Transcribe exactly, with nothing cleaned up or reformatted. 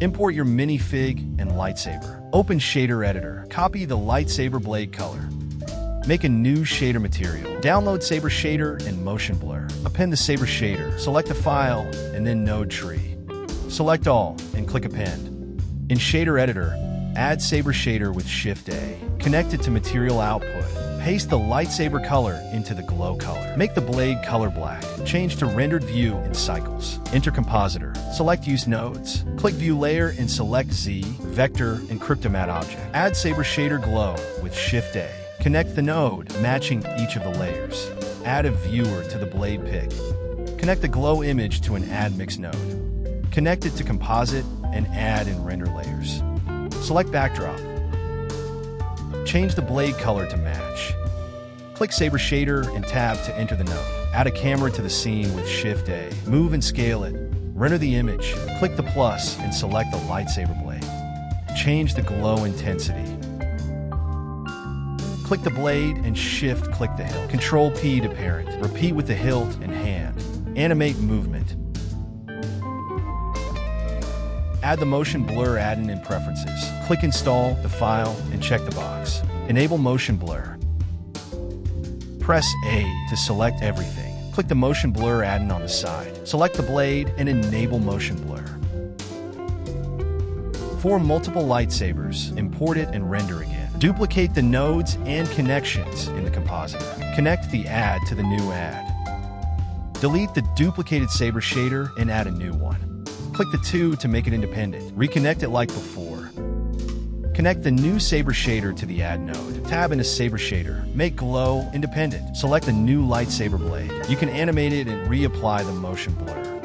Import your minifig and lightsaber. Open Shader Editor. Copy the lightsaber blade color. Make a new shader material. Download Saber Shader and Motion Blur. Append the Saber Shader. Select the file and then node tree. Select all and click Append. In Shader Editor, add Saber Shader with Shift A. Connect it to material output. Paste the lightsaber color into the glow color. Make the blade color black. Change to rendered view in Cycles. Enter Compositor. Select Use Nodes. Click View Layer and select Z, Vector, and Cryptomatte Object. Add Saber Shader Glow with Shift A. Connect the node, matching each of the layers. Add a viewer to the blade pick. Connect the glow image to an Add Mix node. Connect it to Composite and add and render layers. Select Backdrop. Change the blade color to match. Click Saber Shader and Tab to enter the node. Add a camera to the scene with Shift A. Move and scale it. Render the image. Click the plus and select the lightsaber blade. Change the glow intensity. Click the blade and Shift-click the hilt. Control P to parent. Repeat with the hilt and hand. Animate movement. Add the motion blur add-in in preferences. Click install the file and check the box. Enable motion blur. Press A to select everything. Click the motion blur add-in on the side. Select the blade and enable motion blur. For multiple lightsabers, import it and render again. Duplicate the nodes and connections in the compositor. Connect the add to the new add. Delete the duplicated Saber Shader and add a new one. Click the two to make it independent. Reconnect it like before. Connect the new Saber Shader to the add node. Tab into Saber Shader. Make glow independent. Select the new lightsaber blade. You can animate it and reapply the motion blur.